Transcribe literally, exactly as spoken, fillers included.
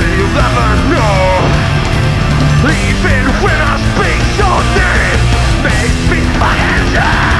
that you'll ever know. Even when I speak your name makes me fucking die.